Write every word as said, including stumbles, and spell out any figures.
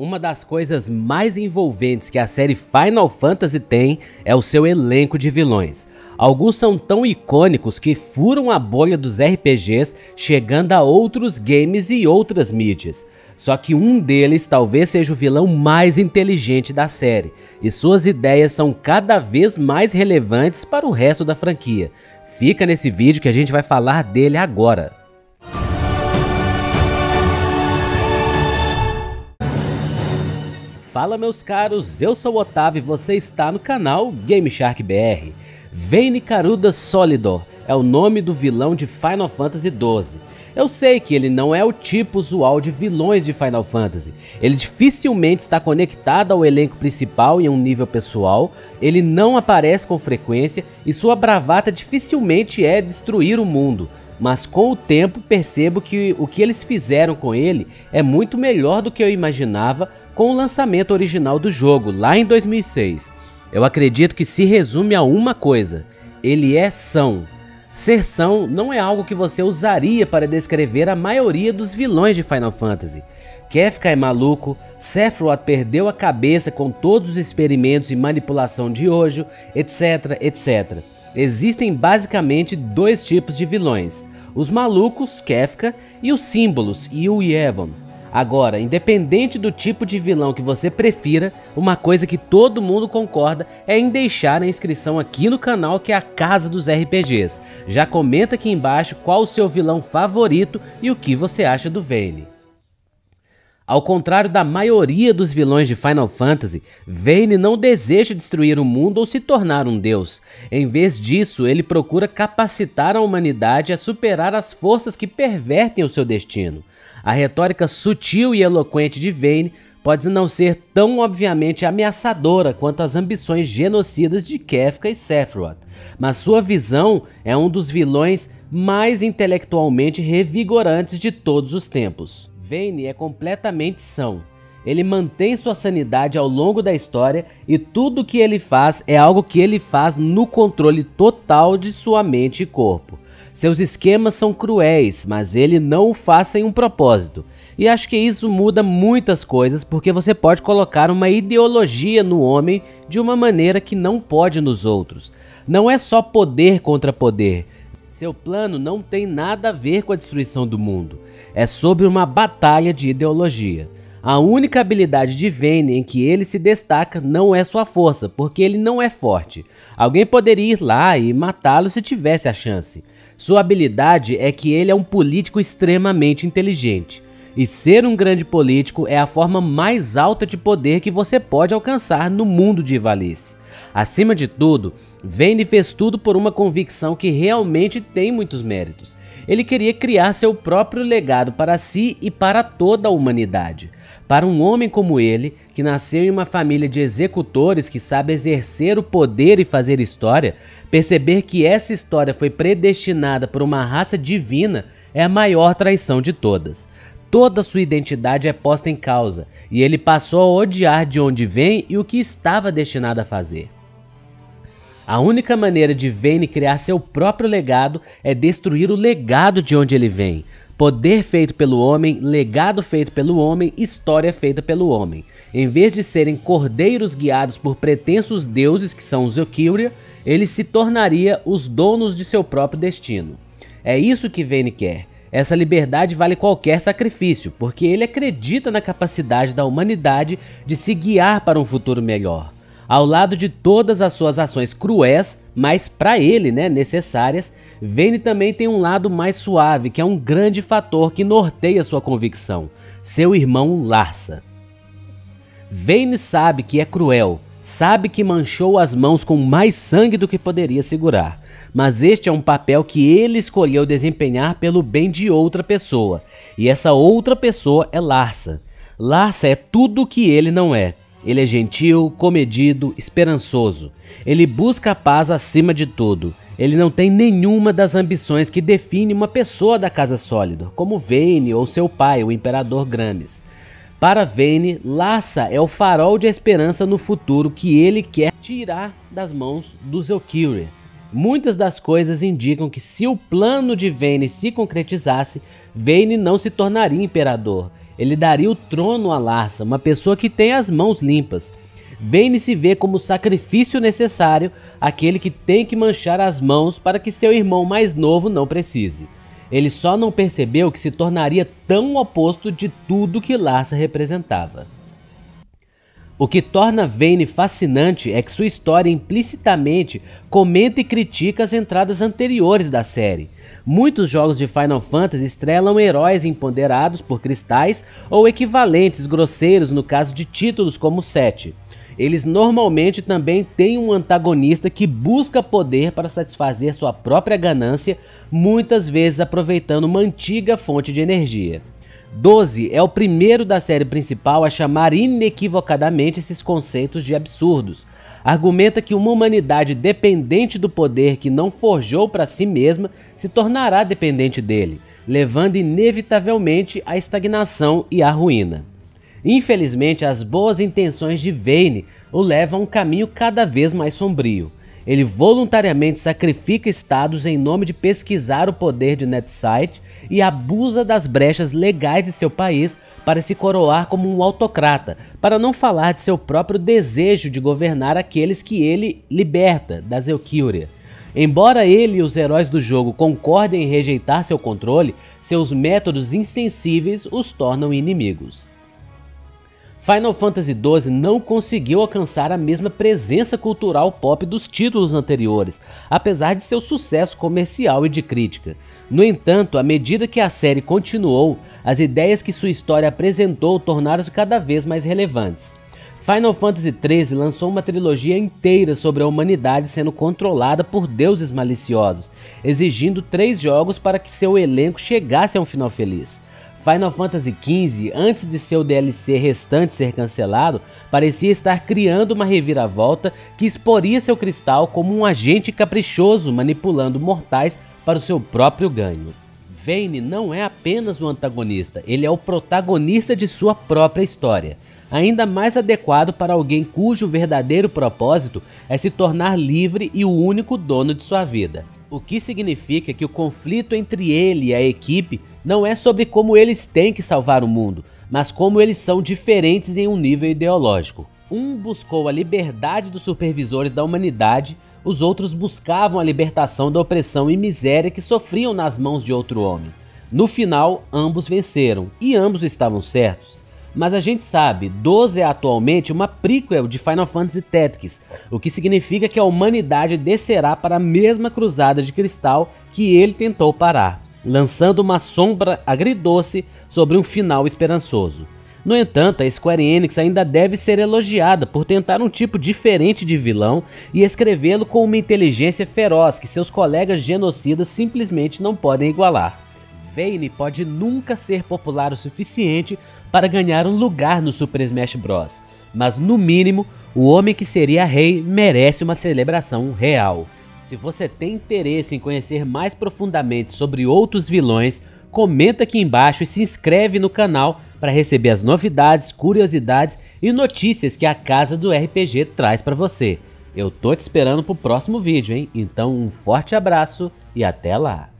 Uma das coisas mais envolventes que a série Final Fantasy tem é o seu elenco de vilões. Alguns são tão icônicos que furam a bolha dos R P Gs, chegando a outros games e outras mídias. Só que um deles talvez seja o vilão mais inteligente da série, e suas ideias são cada vez mais relevantes para o resto da franquia. Fica nesse vídeo que a gente vai falar dele agora. Fala meus caros, eu sou o Otávio e você está no canal Game Shark B R. Vayne Solidor é o nome do vilão de Final Fantasy doze. Eu sei que ele não é o tipo usual de vilões de Final Fantasy. Ele dificilmente está conectado ao elenco principal em um nível pessoal, ele não aparece com frequência e sua bravata dificilmente é destruir o mundo. Mas com o tempo percebo que o que eles fizeram com ele é muito melhor do que eu imaginava com o lançamento original do jogo, lá em dois mil e seis. Eu acredito que se resume a uma coisa: ele é são. Ser são não é algo que você usaria para descrever a maioria dos vilões de Final Fantasy. Kefka é maluco, Sephiroth perdeu a cabeça com todos os experimentos e manipulação de Hojo, etc, et cetera. Existem basicamente dois tipos de vilões: os malucos, Kefka, e os símbolos, Yu-Yevon. Agora, independente do tipo de vilão que você prefira, uma coisa que todo mundo concorda é em deixar a inscrição aqui no canal, que é a casa dos R P Gs. Já comenta aqui embaixo qual o seu vilão favorito e o que você acha do Vayne. Ao contrário da maioria dos vilões de Final Fantasy, Vayne não deseja destruir o mundo ou se tornar um deus. Em vez disso, ele procura capacitar a humanidade a superar as forças que pervertem o seu destino. A retórica sutil e eloquente de Vayne pode não ser tão obviamente ameaçadora quanto as ambições genocidas de Kefka e Sephiroth, mas sua visão é um dos vilões mais intelectualmente revigorantes de todos os tempos. Vayne é completamente são. Ele mantém sua sanidade ao longo da história e tudo o que ele faz é algo que ele faz no controle total de sua mente e corpo. Seus esquemas são cruéis, mas ele não o faz sem um propósito. E acho que isso muda muitas coisas, porque você pode colocar uma ideologia no homem de uma maneira que não pode nos outros. Não é só poder contra poder. Seu plano não tem nada a ver com a destruição do mundo. É sobre uma batalha de ideologia. A única habilidade de Vayne em que ele se destaca não é sua força, porque ele não é forte. Alguém poderia ir lá e matá-lo se tivesse a chance. Sua habilidade é que ele é um político extremamente inteligente. E ser um grande político é a forma mais alta de poder que você pode alcançar no mundo de Ivalice. Acima de tudo, Vayne fez tudo por uma convicção que realmente tem muitos méritos. Ele queria criar seu próprio legado para si e para toda a humanidade. Para um homem como ele, que nasceu em uma família de executores que sabe exercer o poder e fazer história, perceber que essa história foi predestinada por uma raça divina é a maior traição de todas. Toda sua identidade é posta em causa, e ele passou a odiar de onde vem e o que estava destinado a fazer. A única maneira de Vayne criar seu próprio legado é destruir o legado de onde ele vem. Poder feito pelo homem, legado feito pelo homem, história feita pelo homem. Em vez de serem cordeiros guiados por pretensos deuses que são os Zeukiri, ele se tornaria os donos de seu próprio destino. É isso que Vayne quer. Essa liberdade vale qualquer sacrifício, porque ele acredita na capacidade da humanidade de se guiar para um futuro melhor. Ao lado de todas as suas ações cruéis, mas para ele, né, necessárias, Vayne também tem um lado mais suave, que é um grande fator que norteia sua convicção: seu irmão Larsa. Vayne sabe que é cruel, sabe que manchou as mãos com mais sangue do que poderia segurar, mas este é um papel que ele escolheu desempenhar pelo bem de outra pessoa, e essa outra pessoa é Larsa. Larsa é tudo o que ele não é. Ele é gentil, comedido, esperançoso. Ele busca a paz acima de tudo. Ele não tem nenhuma das ambições que define uma pessoa da Casa Solidor, como Vayne ou seu pai, o Imperador Gramis. Para Vayne, Larsa é o farol de esperança no futuro que ele quer tirar das mãos do Zeukiri. Muitas das coisas indicam que se o plano de Vayne se concretizasse, Vayne não se tornaria imperador. ele daria o trono a Larsa, uma pessoa que tem as mãos limpas. Vayne se vê como o sacrifício necessário, aquele que tem que manchar as mãos para que seu irmão mais novo não precise. Ele só não percebeu que se tornaria tão oposto de tudo que Larsa representava. O que torna Vayne fascinante é que sua história implicitamente comenta e critica as entradas anteriores da série. Muitos jogos de Final Fantasy estrelam heróis empoderados por cristais ou equivalentes grosseiros no caso de títulos como sete. Eles normalmente também têm um antagonista que busca poder para satisfazer sua própria ganância, muitas vezes aproveitando uma antiga fonte de energia. doze é o primeiro da série principal a chamar inequivocadamente esses conceitos de absurdos. Argumenta que uma humanidade dependente do poder que não forjou para si mesma se tornará dependente dele, levando inevitavelmente à estagnação e à ruína. Infelizmente, as boas intenções de Vayne o levam a um caminho cada vez mais sombrio. Ele voluntariamente sacrifica estados em nome de pesquisar o poder de Netsight e abusa das brechas legais de seu país para se coroar como um autocrata, para não falar de seu próprio desejo de governar aqueles que ele liberta, da Zeukiri. Embora ele e os heróis do jogo concordem em rejeitar seu controle, seus métodos insensíveis os tornam inimigos. Final Fantasy doze não conseguiu alcançar a mesma presença cultural pop dos títulos anteriores, apesar de seu sucesso comercial e de crítica. No entanto, à medida que a série continuou, as ideias que sua história apresentou tornaram-se cada vez mais relevantes. Final Fantasy treze lançou uma trilogia inteira sobre a humanidade sendo controlada por deuses maliciosos, exigindo três jogos para que seu elenco chegasse a um final feliz. Final Fantasy quinze, antes de seu D L C restante ser cancelado, parecia estar criando uma reviravolta que exporia seu cristal como um agente caprichoso manipulando mortais para o seu próprio ganho. Vayne não é apenas um antagonista, ele é o protagonista de sua própria história, ainda mais adequado para alguém cujo verdadeiro propósito é se tornar livre e o único dono de sua vida. O que significa que o conflito entre ele e a equipe não é sobre como eles têm que salvar o mundo, mas como eles são diferentes em um nível ideológico. Um buscou a liberdade dos supervisores da humanidade, os outros buscavam a libertação da opressão e miséria que sofriam nas mãos de outro homem. No final, ambos venceram, e ambos estavam certos. Mas a gente sabe, doze é atualmente uma prequel de Final Fantasy Tactics, o que significa que a humanidade descerá para a mesma cruzada de cristal que ele tentou parar, lançando uma sombra agridoce sobre um final esperançoso. No entanto, a Square Enix ainda deve ser elogiada por tentar um tipo diferente de vilão e escrevê-lo com uma inteligência feroz que seus colegas genocidas simplesmente não podem igualar. Vayne pode nunca ser popular o suficiente para ganhar um lugar no Super Smash Bros, mas no mínimo, o homem que seria rei merece uma celebração real. Se você tem interesse em conhecer mais profundamente sobre outros vilões, comenta aqui embaixo e se inscreve no canal para receber as novidades, curiosidades e notícias que a Casa do R P G traz para você. Eu tô te esperando pro próximo vídeo, hein? Então um forte abraço e até lá!